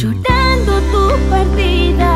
Llorando tu partida.